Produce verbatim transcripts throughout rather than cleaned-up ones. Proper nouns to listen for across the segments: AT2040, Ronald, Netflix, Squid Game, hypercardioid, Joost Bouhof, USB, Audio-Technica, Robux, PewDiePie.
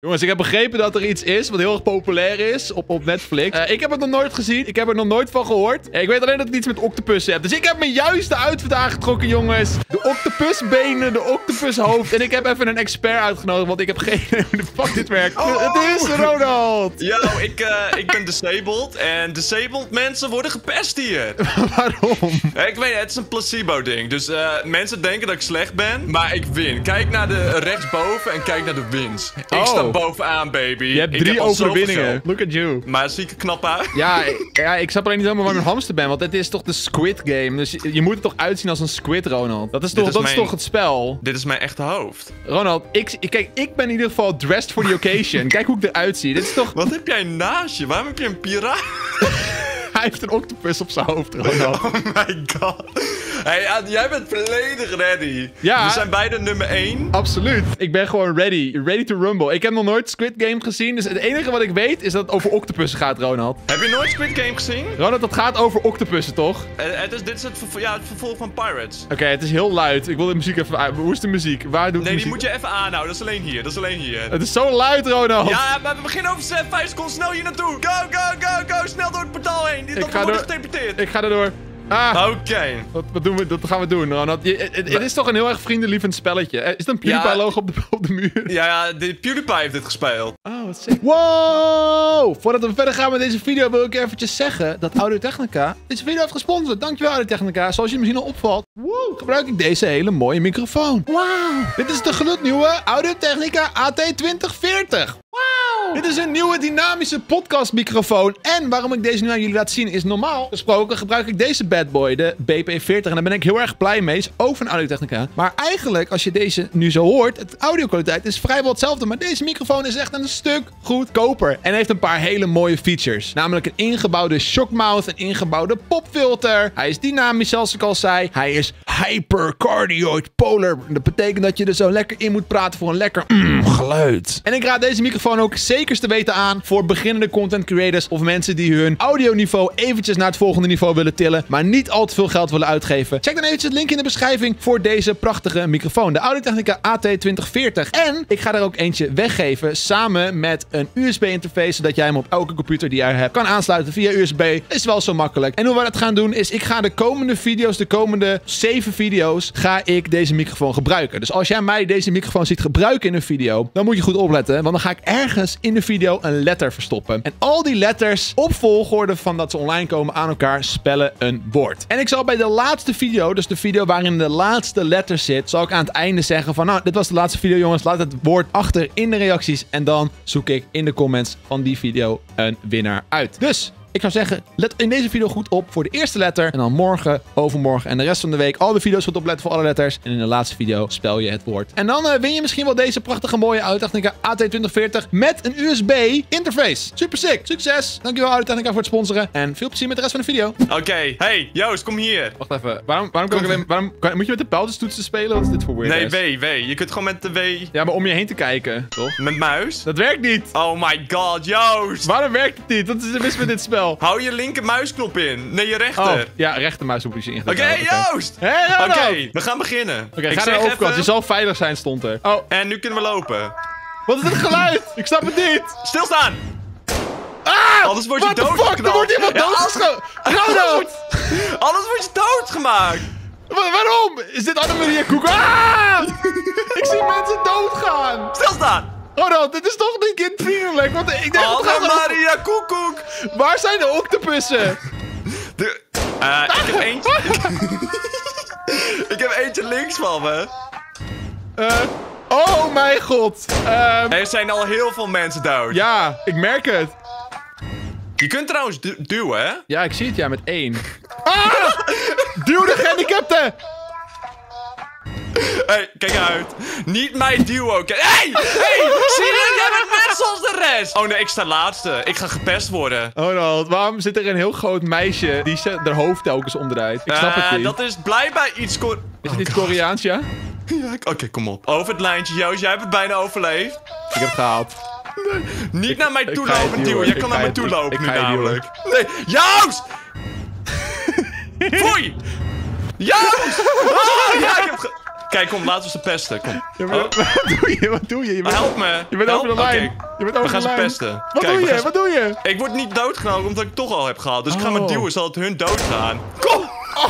Jongens, ik heb begrepen dat er iets is wat heel erg populair is op, op Netflix. Uh, ik heb het nog nooit gezien. Ik heb er nog nooit van gehoord. Ik weet alleen dat het iets met octopussen heeft. Dus ik heb me juist eruit vandaag getrokken, jongens. De octopusbenen, de octopushoofd. En ik heb even een expert uitgenodigd, want ik heb geen idee hoe de fuck dit werkt. Oh. Het is Ronald. Yo, ik, uh, ik ben disabled. En disabled mensen worden gepest hier. Waarom? Ik weet het, het is een placebo-ding. Dus uh, mensen denken dat ik slecht ben, maar ik win. Kijk naar de rechtsboven en kijk naar de winst. Ik oh. sta bovenaan, baby. Je hebt drie heb overwinningen. Look at you. Maar zie ik er knap uit? Ja, ja, ik snap alleen niet helemaal waar mijn hamster ben, want het is toch de Squid Game. Dus je, je moet het toch uitzien als een squid, Ronald. Dat is toch, is dat mijn, is toch het spel? Dit is mijn echte hoofd. Ronald, ik, ik, kijk, ik ben in ieder geval dressed for the occasion. Kijk hoe ik eruit zie. Dit is toch... Wat heb jij naast je? Waarom heb je een piraat? Hij heeft een octopus op zijn hoofd, Ronald. Oh my god. Hey, jij bent volledig ready. Ja. We zijn beide nummer één. Absoluut. Ik ben gewoon ready. Ready to rumble. Ik heb nog nooit Squid Game gezien. Dus het enige wat ik weet is dat het over octopussen gaat, Ronald. Heb je nooit Squid Game gezien? Ronald, dat gaat over octopussen, toch? Uh, het is, dit is het, ja, het vervolg van Pirates. Oké, okay, het is heel luid. Ik wil de muziek even aan. Hoe is de muziek? Waar doe ik Nee, muziek? Die moet je even aanhouden. Dat is alleen hier. Dat is alleen hier. Het is zo luid, Ronald. Ja, maar we beginnen over vijf seconden. Snel hier naartoe. Go, go, go, go. Snel door het portaal heen. Dit wordt gedeporteerd. Ik ga erdoor. Ah, oké. Okay. Wat, wat, wat gaan we doen, Ronald? Je, het, het, het is toch een heel erg vriendenlievend spelletje. Is het een PewDiePie-logo ja, op, op de muur? Ja, ja, de PewDiePie heeft dit gespeeld. Oh, wat sick. Wow! Voordat we verder gaan met deze video wil ik eventjes zeggen dat Audio-Technica deze video heeft gesponsord. Dankjewel, Audio-Technica. Zoals je misschien al opvalt, wow, gebruik ik deze hele mooie microfoon. Wow! Dit is de gloednieuwe Audio-Technica A T twintig veertig. Dit is een nieuwe dynamische podcastmicrofoon. En waarom ik deze nu aan jullie laat zien is normaal gesproken gebruik ik deze bad boy, de B P veertig. En daar ben ik heel erg blij mee. Is ook van Audio-Technica. Maar eigenlijk, als je deze nu zo hoort, de audio-kwaliteit is vrijwel hetzelfde. Maar deze microfoon is echt een stuk goedkoper. En heeft een paar hele mooie features. Namelijk een ingebouwde shockmouth, een ingebouwde popfilter. Hij is dynamisch, zoals ik al zei. Hij is hypercardioid polar. Dat betekent dat je er zo lekker in moet praten voor een lekker mm, geluid. En ik raad deze microfoon ook zeker te weten aan voor beginnende content creators of mensen die hun audioniveau eventjes naar het volgende niveau willen tillen, maar niet al te veel geld willen uitgeven. Check dan eventjes het link in de beschrijving voor deze prachtige microfoon, de Audio-Technica A T twintig veertig. En ik ga er ook eentje weggeven samen met een U S B-interface, zodat jij hem op elke computer die jij hebt kan aansluiten via U S B. Is wel zo makkelijk. En hoe we dat gaan doen is, ik ga de komende video's, de komende zeven video's, ga ik deze microfoon gebruiken. Dus als jij mij deze microfoon ziet gebruiken in een video, dan moet je goed opletten, want dan ga ik ergens in de video een letter verstoppen. En al die letters op volgorde van dat ze online komen aan elkaar spellen een woord. En ik zal bij de laatste video, dus de video waarin de laatste letter zit, zal ik aan het einde zeggen van nou, dit was de laatste video jongens, laat het woord achter in de reacties en dan zoek ik in de comments van die video een winnaar uit. Dus ik zou zeggen, let in deze video goed op voor de eerste letter. En dan morgen, overmorgen en de rest van de week al de video's goed opletten voor alle letters. En in de laatste video spel je het woord. En dan uh, win je misschien wel deze prachtige mooie Audio-Technica A T twintig veertig met een U S B-interface. Super sick. Succes. Dankjewel Audio-Technica voor het sponsoren. En veel plezier met de rest van de video. Oké. Okay. Hey, Joost, kom hier. Wacht even. Waarom, waarom kan ik alleen... Waarom, kan, moet je met de pijltjestoetsen spelen? Wat is dit voor weird? Nee, W, W. Je kunt gewoon met de W... Ja, maar om je heen te kijken, toch? Met muis? Dat werkt niet. Oh my god, Joost. Waarom werkt het niet? Wat is er mis met dit spel? Hou je linker muisknop in. Nee, je rechter. Oh, ja, rechter muisknop in. Oké, okay, Joost! Hey, Oké, okay, we gaan beginnen. Oké, okay, ga naar de overkant. Je zal veilig zijn, stond er. Oh. En nu kunnen we lopen. Wat is dit geluid? Ik snap het niet. Stilstaan! Ah! Anders word je doodgeknald. What the fuck? Er wordt iemand doodgeschoten. Ronald! Anders word je doodgemaakt. Waarom? Is dit Annemarie Koeken? Ah! Ik zie mensen doodgaan. Stilstaan! Ronald, dit is toch een kind vriendelijk, want ik denk dat het Maria Koekoek! Waar zijn de octopussen? De, uh, ah. Ik heb eentje... ik heb eentje links van me. Uh, oh mijn god. Um, er zijn al heel veel mensen dood. Ja, ik merk het. Je kunt trouwens du duwen, hè? Ja, ik zie het, ja, met één. Ah! Duw de gehandicapten! Hé, hey, kijk uit. Niet mijn duo. Hé! Hé! Zie je? Jij bent net zoals de rest. Oh nee, ik sta laatste. Ik ga gepest worden. Ronald, waarom zit er een heel groot meisje die haar hoofd telkens omdraait? Ik snap uh, het niet. Dat is blijkbaar iets... Is het oh, iets Koreaans, ja? Ja, oké, okay, kom op. Over het lijntje, Joost. Jij hebt het bijna overleefd. Ik heb het gehaald. Nee, niet ik, naar mij toe lopen, duo. Jij kan naar mij toe lopen nu namelijk. Nee, Joost! Foei! Joost! Oh, ja, ik heb... Kijk, kom, laten we ze pesten. Kom. Ja, maar, oh. Wat doe je? Wat doe je? Je bent, help me. Je bent help. over de lijn. Okay. Je bent over we gaan de ze lijn. pesten. Wat Kijk, doe je? Ze... Wat doe je? Ik word niet doodgenomen omdat ik het toch al heb gehaald. Dus oh. ik ga me duwen zodat hun doodgaan. Kom! Oh.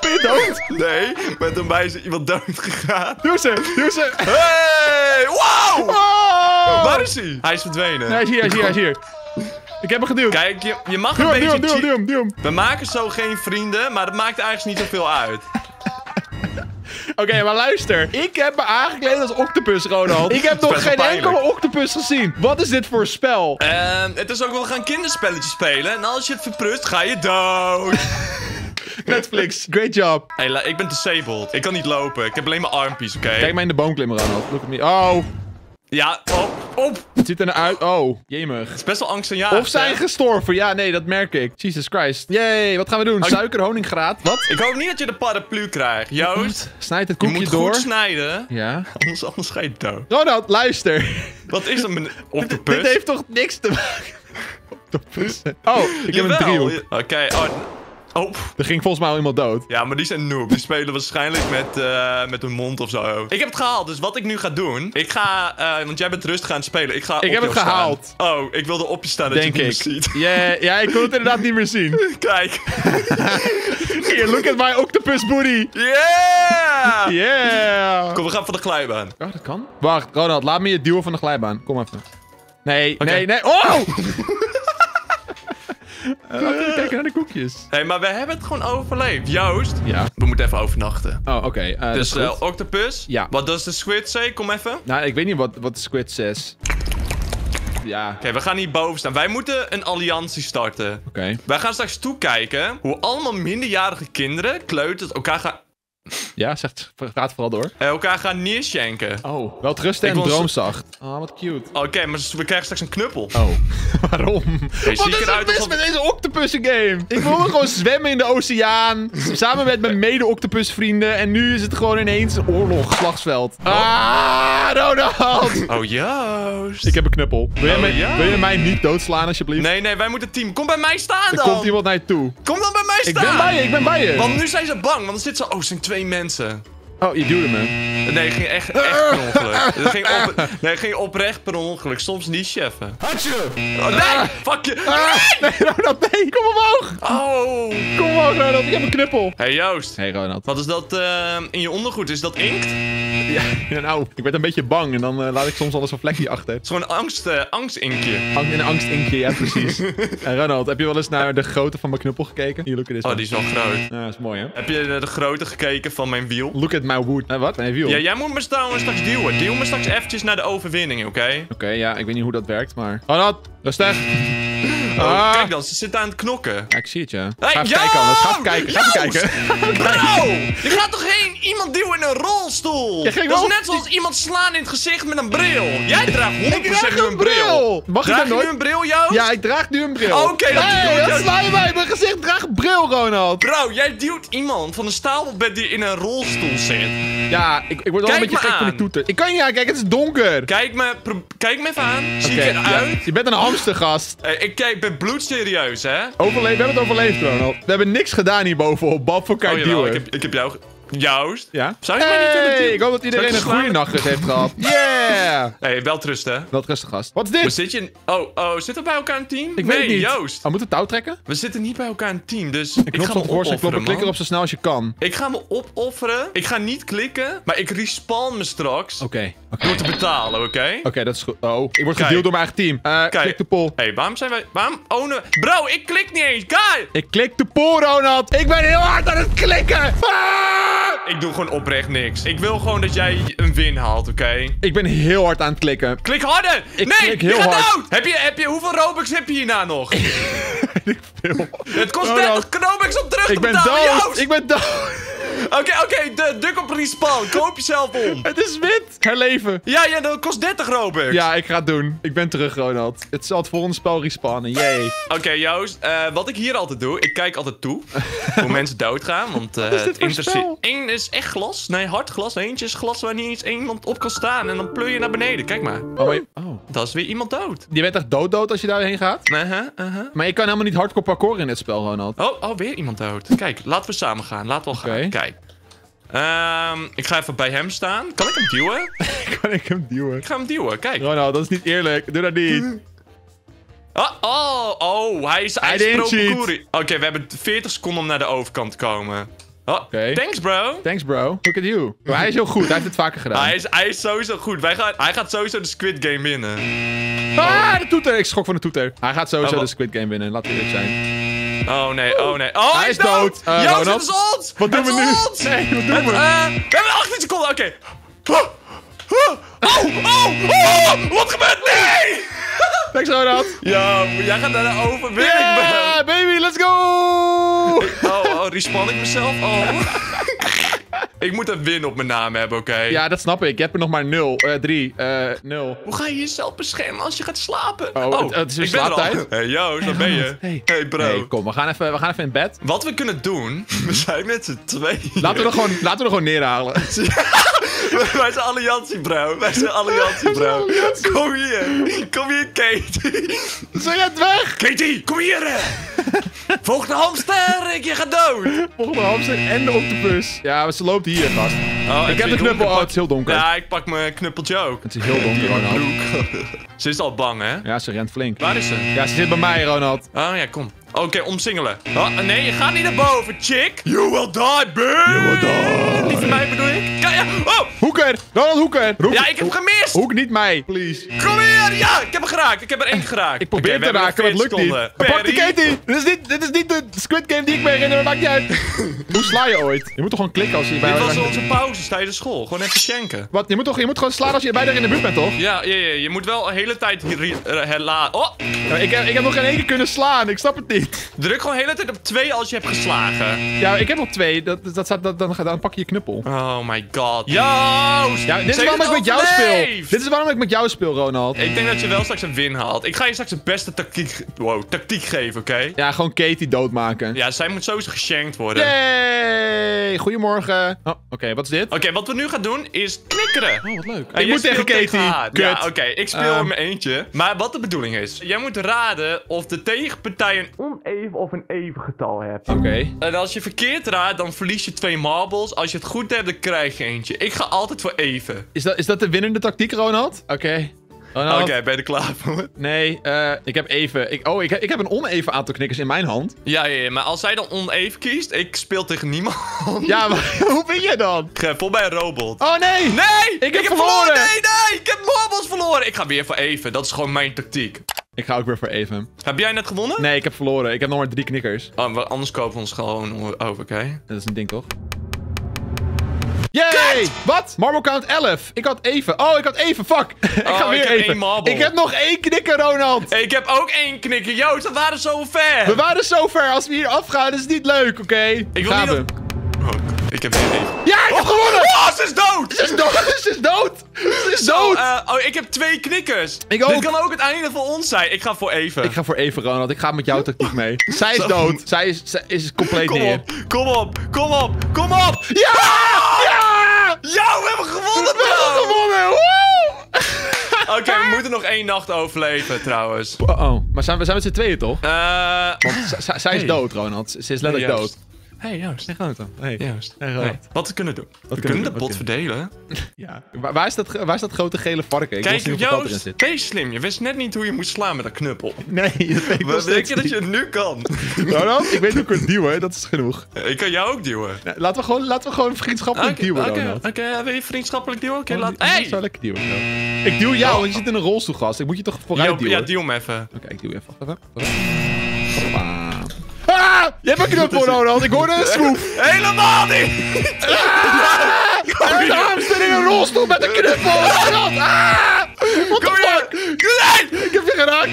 Ben je dood? Nee, met een bij is iemand dood gegaan. Doe ze, doe ze. Hey! Wow! Oh. Waar is hij? Hij is verdwenen. Nee, hij is hier, hij is hier, hij is hier. Ik heb hem geduwd. Kijk, je, je mag duw, een duw, beetje... Duw, duw, duw, duw. We maken zo geen vrienden, maar dat maakt eigenlijk niet zoveel uit. Oké, okay, maar luister. Ik heb me aangekleed als octopus, Ronald. Ik heb nog geen enkele octopus gezien. Wat is dit voor spel? Uh, het is ook wel gaan kinderspelletjes spelen. En als je het verprust, ga je dood. Netflix, great job. Hey, ik ben disabled. Ik kan niet lopen. Ik heb alleen mijn armpies, oké? Okay? Kijk mij in de boomklimmer, Ronald. Look at me. Oh. Ja, op, op. Het ziet er nou uit. Oh, jemig. Het is best wel angstaanjagend. Of zijn hè? gestorven. Ja, nee, dat merk ik. Jesus Christ. Jee, wat gaan we doen? Suiker, honingraad. Wat? Ik hoop niet dat je de paraplu krijgt, Joost. Snijd het koekje door. Je moet door. goed snijden. Ja. Anders, anders ga je dood. Ronald, luister. Wat is een octopus? Dit heeft toch niks te maken met octopus? Oh, ik Jawel. heb een driehoek. Oké, okay, oh. Oh. Er ging volgens mij al iemand dood. Ja, maar die zijn noob. Die spelen waarschijnlijk met, uh, met hun mond of zo. Ik heb het gehaald, dus wat ik nu ga doen... Ik ga... Uh, want jij bent rustig aan het spelen. Ik ga Ik op heb het staan. gehaald. Oh, ik wilde op je staan dat Denk je het niet ik. ziet. Yeah, ja, ik kon het inderdaad niet meer zien. Kijk. Hier, look at my octopus booty. Yeah! Yeah! Kom, we gaan van de glijbaan. Oh, dat kan. Wacht, Ronald, laat me je duwen van de glijbaan. Kom even. Nee, okay. nee, nee. Oh! Uh, Kijk naar de koekjes. Hé, hey, maar we hebben het gewoon overleefd. Joost, ja. we moeten even overnachten. Oh, oké. Okay. Uh, dus uh, octopus. Ja. Wat does de squid say? Kom even. Nou, ik weet niet wat, wat de squid says. Ja. Oké, okay, we gaan hier boven staan. Wij moeten een alliantie starten. Oké. Okay. Wij gaan straks toekijken hoe allemaal minderjarige kinderen, kleuters, elkaar gaan... Ja, zegt, praat vooral door. En elkaar gaan neerschenken. Oh, wel rusten en droomzacht. Oh, wat cute. Oké, okay, maar we krijgen straks een knuppel. Oh, waarom? Hey, wat is er mis alsof... met deze octopussen game? Ik wilde gewoon zwemmen in de oceaan. Samen met mijn mede-octopusvrienden. En nu is het gewoon ineens een oorlog, slagsveld. Oh. Ah, Ronald! Oh, Joost. Ik heb een knuppel. Wil je, oh, mij, wil je mij niet doodslaan, alsjeblieft? Nee, nee, wij moeten team. Kom bij mij staan dan. Er komt iemand naar je toe. Kom dan bij mij staan. Ik ben bij je, ik ben bij je. Want nu zijn ze bang, want dan zitten ze... Oh, zijn twee mensen. Oh, je duwde me. Nee, het ging echt, echt per ongeluk. Het ging, op, nee, het ging oprecht per ongeluk. Soms niet cheffen. Hatsje! Oh, nee! Ah. Fuck je! Ah. Nee, Ronald, nee! Kom omhoog! Oh! Kom omhoog, Ronald. Ik heb een knuppel. Hey Joost. Hey Ronald. Wat is dat uh, in je ondergoed? Is dat inkt? Ja, nou, ik werd een beetje bang en dan uh, laat ik soms al zo'n vlekje achter. Het is gewoon een angst, uh, angstinkje. Ang een angstinkje, ja, precies. En Ronald, heb je wel eens naar de grootte van mijn knuppel gekeken? Hier, look at this. Oh, die is wel groot. Ja, dat is mooi, hè? Heb je naar de grootte gekeken van mijn wiel? Look at my wood. Eh, wat? Mijn wiel. Ja, jij moet me trouwens straks duwen. Duw me straks eventjes naar de overwinning, oké? Okay? Oké, okay, ja, ik weet niet hoe dat werkt, maar... Ronald, rustig. Oh, ah. Kijk dan, ze zitten aan het knokken. Ja, ik zie het, ja. Hey, ga even kijken, anders. Ga even kijken. Ga even kijken. Nou, je gaat toch geen iemand duwen in een rolstoel? Dat is net zoals die... iemand slaan in het gezicht met een bril. Jij draagt honderd procent ik draag nu een bril. Mag draag ik dan nooit? nu een bril, Joost? Ja, ik draag nu een bril. Oké, okay, dat hey, doe ik. Sla je bij mijn gezicht, draag een bril, Ronald. Bro, jij duwt iemand van een stapelbed die in een rolstoel zit. Ja, ik, ik word wel een beetje gek aan. van die toeter. Ik kan niet aankijken, het is donker. Kijk me, kijk me even aan. Zie okay, ik eruit? Ja. Je bent een hamstergast. Hey, ik kijk. Ik ben bloedserieus, hè? Overleef, we hebben het overleefd, Ronald. We hebben niks gedaan hierbovenop. Bab voor elkaar oh, duwen. Ik heb, ik heb jou... Joost? Ja? Zou je hey, mij niet willen duwen? Ik hoop dat iedereen een goede nacht heeft gehad. Yeah! Hey, wel trust, hè? Wel trust, gast. Wat is dit? We zit je in... Oh, oh, zitten we bij elkaar een team? Ik nee, weet niet. Joost. Oh, we moeten touw trekken? We zitten niet bij elkaar een team, dus... Ik, ik ga me opofferen, kloppen, klik erop zo snel als je kan. Ik ga me opofferen. Ik ga niet klikken, maar ik respawn me straks. Oké. Okay. Okay. Door te betalen, oké? Okay? Oké, okay, dat is goed. Oh, ik word gedeeld door mijn eigen team. Uh, klik de poll. Hé, hey, waarom zijn wij... Waarom ownen... Bro, ik klik niet eens. Guy! Ik klik de poll, Ronald. Ik ben heel hard aan het klikken. Ah! Ik doe gewoon oprecht niks. Ik wil gewoon dat jij een win haalt, oké? Okay? Ik ben heel hard aan het klikken. Klik harder! Ik nee, klik heel je gaat hard. Dood! Heb je, heb je, hoeveel Robux heb je hierna nog? Ik veel. Het kost oh, dertig no. Robux om terug ik te betalen, dood. Joost! Ik ben dood! Oké, okay, oké, okay, druk op respawn. Koop jezelf om. Het is wit. Herleven. Ja, ja, dat kost dertig Robux. Ja, ik ga het doen. Ik ben terug, Ronald. Het zal het volgende spel respawnen. Jee. Oké, okay, Joost. Uh, wat ik hier altijd doe, ik kijk altijd toe hoe mensen doodgaan. Want uh, is het één is echt glas. Nee, hard glas. Eentje is glas waar niet eens iemand op kan staan. En dan pleur je naar beneden. Kijk maar. Oh, maar je... oh. Dat is weer iemand dood. Je bent echt dood-dood als je daarheen gaat. Uh -huh, uh -huh. Maar je kan helemaal niet hardcore parcours in dit spel, Ronald. Oh, oh, weer iemand dood. Kijk, laten we samen gaan. Laten we al gaan. Okay. Kijk. Um, ik ga even bij hem staan. Kan ik hem duwen? Kan ik hem duwen? Ik ga hem duwen, kijk. Ronald, dat is niet eerlijk. Doe dat niet. Oh, oh, oh, hij is pro-Koeri. Oké, okay, we hebben veertig seconden om naar de overkant te komen. Oh, okay. Thanks, bro. Thanks, bro. Look at you. Maar hij is heel goed. Hij heeft het vaker gedaan. Ah, hij, is, hij is sowieso goed. Wij gaan, hij gaat sowieso de Squid Game winnen. Ah, de toeter. Ik schrok van de toeter. Hij gaat sowieso oh, de Squid Game winnen. Laat het eerlijk zijn. Oh nee, oh nee. Oh, hij is dood. dood. Uh, Joost, het is ons. Wat doen we nu? Nee, wat doen we? Uh, we hebben achttien seconden. Oké. Okay. Oh, oh, oh, wat gebeurt er? Nee! Thanks, Ronald. Ja, jij gaat naar de overwinning. Yeah, baby, let's go! Ik, oh, oh, respawn ik mezelf? Oh. Ik moet een win op mijn naam hebben, oké? Okay? Ja, dat snap ik. Je hebt er nog maar nul, drie, nul. Hoe ga je jezelf beschermen als je gaat slapen? Oh, oh het, het is weer slaaptijd. Hé, hey, Joost, hey, daar ben je. Hey, hey bro. Hey, kom, we gaan, even, we gaan even in bed. Wat we kunnen doen, we zijn met z'n tweeën. Laten we er gewoon, laten we er gewoon neerhalen. Wij zijn alliantie, bro. Wij zijn alliantie, bro. Kom hier. Kom hier, Katie. Zijn jij het weg? Katie, kom hier. Volgende hamster, ik je gaat dood. Volgende hamster en de octopus. Ja, ze loopt hier, gast. Oh, ik heb de knuppel. Pak... Oh, het is heel donker. Ja, ik pak mijn knuppeltje ook. Het is heel donker, Ronald. Ze is al bang, hè? Ja, ze rent flink. Waar is ze? Ja, ze zit bij mij, Ronald. Oh ja, kom. Oké, okay, omsingelen. Oh, nee, je gaat niet naar boven, chick. You will die, bitch. You will die. Niet van mij, bedoel ik. Oh! Hoeker! Ronald Hoeker! Roek. Ja, ik heb hem gemist! Hoek niet mij, please. Kom hier! Ja, ik heb hem geraakt. Ik heb er één geraakt. Ik probeer okay, te raken, maar het lukt niet. Pak die Katie! Dit is, niet, dit is niet de Squid Game die ik me herinner, maar maakt niet uit. Hoe sla je ooit? Je moet toch gewoon klikken als je bij. Dit was onze pauze tijdens school. Gewoon even schenken. Wat? Je moet toch je moet gewoon slaan als je bijna in de buurt bent, toch? Ja, ja, ja. Je moet wel de hele tijd herlaten. Oh! Ja, ik, heb, ik heb nog geen één keer kunnen slaan. Ik snap het niet. Druk gewoon de hele tijd op twee als je hebt geslagen. Ja, ik heb nog twee. Dat, dat, dat, dat, dan, dan pak je je knuppel. Oh my god. Joost! Ja, dit is waarom ik met jou speel. Dit is waarom ik met jou speel, Ronald. Ik denk dat je wel straks een win haalt. Ik ga je straks de beste tactiek, wow, tactiek geven, oké? Okay? Ja, gewoon Katie doodmaken. Ja, zij moet sowieso geshankt worden. Yay! Goedemorgen. Oh, oké, okay, wat is dit? Oké, okay, wat we nu gaan doen is knikkeren. Oh, wat leuk. En ik moet tegen Katie. Tegen ja, oké, okay, ik speel um. in mijn eentje. Maar wat de bedoeling is, jij moet raden of de tegenpartij een oneven of een even getal hebt. Oké. Okay. En als je verkeerd raadt, dan verlies je twee marbles. Als je het goed hebt, dan krijg je een. Ik ga altijd voor even. Is dat, is dat de winnende tactiek, Ronald? Oké. Okay. Oké, okay, ben je er klaar voor? Nee, uh, ik heb even... Ik, oh, ik, ik heb een oneven aantal knikkers in mijn hand. Ja, ja, ja, maar als zij dan oneven kiest, ik speel tegen niemand. Ja, maar hoe vind je dan? Vol bij een robot. Oh, nee! Nee! Ik, ik heb verloren! verloren! Nee, nee! Ik heb marbles verloren! Ik ga weer voor even. Dat is gewoon mijn tactiek. Ik ga ook weer voor even. Heb jij net gewonnen? Nee, ik heb verloren. Ik heb nog maar drie knikkers. Oh, maar anders kopen we ons gewoon over, oké? Dat is een ding, toch? Yay! Wat? Marble count elf. Ik had even. Oh, ik had even. Fuck. ik oh, ga weer ik heb even. Één marble. Ik heb nog één knikker, Ronald. Ik heb ook één knikker. Joost, we waren zo ver. We waren zo ver. Als we hier afgaan, is het niet leuk, oké? Okay? Ik wil niet dat... oh, ik heb één. Ja, ik heb oh, gewonnen! Oh, ze is dood! Ze is dood! Ze is dood! Ze is dood! Uh, oh, ik heb twee knikkers. Ik ook. Dit kan ook het einde voor ons zijn. Ik ga voor even. Ik ga voor even, Ronald. Ik ga met jouw tactiek mee. Zij is dood. Zij is, zij is compleet kom neer. Op, kom op, kom op, kom op! Ja! Ja! Ja, we hebben gewonnen, bro! We hebben gewonnen! Oké, okay, we moeten nog één nacht overleven, trouwens. Oh, oh. Maar zijn we, zijn we met z'n tweeën, toch? Eh... Uh, zij hey. is dood, Ronald. Ze is letterlijk hey, dood. Hey Joost, hey Ronald. Hey Joost, hey Ronald. Hey. Wat we kunnen doen? Wat we kunnen, kunnen de pot verdelen. Ja. Waar, waar, is dat, waar is dat grote gele varken? Ik Kijk, Joost, wees slim. Je wist net niet hoe je moest slaan met dat knuppel. Nee, dat weet ik wel. Denk je dat je het nu kan? Ronald, ik weet hoe ik kan duwen. Dat is genoeg. Ik kan jou ook duwen. Ja, laten, we gewoon, laten we gewoon vriendschappelijk okay, duwen, okay, Ronald. Oké, okay, wil je vriendschappelijk duwen? Oké, okay, oh, laat... Hey! Ik zou lekker duwen. Zo. Ik duw jou, want oh, oh. je zit in een rolstoel, gast. Ik moet je toch vooruit Yo, duwen? Ja, duw hem even. Oké, okay, ik duw even. Wacht even. Hoppa. Ah! Je hebt een knuppel, Ronald. Ik hoorde een schroef. Helemaal niet! Ah! Een hamster in een rolstoel met een knuppel! Ronald! Ah! What Kom the fuck? Nee! Ik heb je geraakt!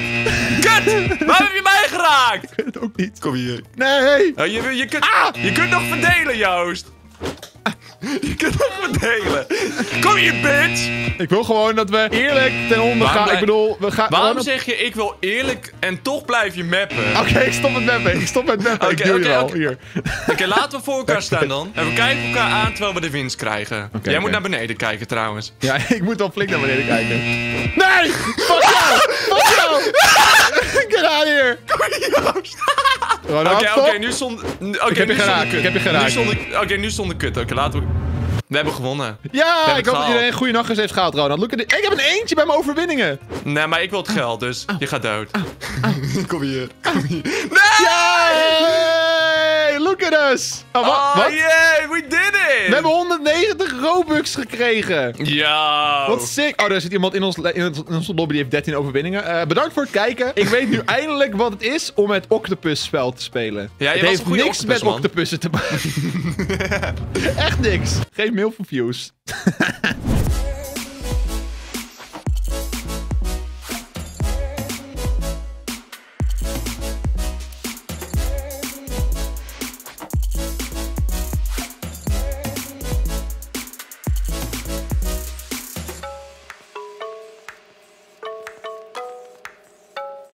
Kut! Waarom heb je mij geraakt? Ik weet het ook niet. Kom hier. Nee! Oh, je, je, kunt, ah! je kunt nog verdelen, Joost! Je kunt nog verdelen. Kom hier, bitch! Ik wil gewoon dat we eerlijk ten onder gaan. Wij... Ik bedoel, we gaan... Waarom we... zeg je ik wil eerlijk en toch blijf je mappen? Oké, okay, ik stop met mappen. Ik stop met mappen. Okay, ik doe okay, je wel. Okay. Hier. Oké, okay, laten we voor elkaar staan dan. En we kijken elkaar aan terwijl we de winst krijgen. Okay, Jij okay. moet naar beneden kijken trouwens. Ja, ik moet wel flink naar beneden kijken. Nee! Fuck jou! Fuck jou! Get out of here! Kom hier, Joost! Oké, oké, okay, okay, nu stond... Okay, ik heb je geraakt, ik heb je geraakt. Oké, okay, nu stond de kut. Oké, okay, laten we... We hebben gewonnen. Ja, hebben ik hoop dat iedereen een goede nachtjes heeft gehaald, Ronald. Look at the... Ik heb een eentje bij mijn overwinningen. Nee, maar ik wil het geld, dus oh. je gaat dood. Oh. Oh. Kom hier, kom hier. Nee! Yay! Look at us! Oh, wat? Oh, wat? Yeah, we did it! We hebben honderdnegentig Robux gekregen. Ja. Wat sick. Oh, daar zit iemand in, ons, in onze lobby, die heeft dertien overwinningen. Uh, bedankt voor het kijken. Ik weet nu eindelijk wat het is om het octopusspel te spelen. Ja, het heeft niks octopus, met man. octopussen te maken. Echt niks. Geen mail van views.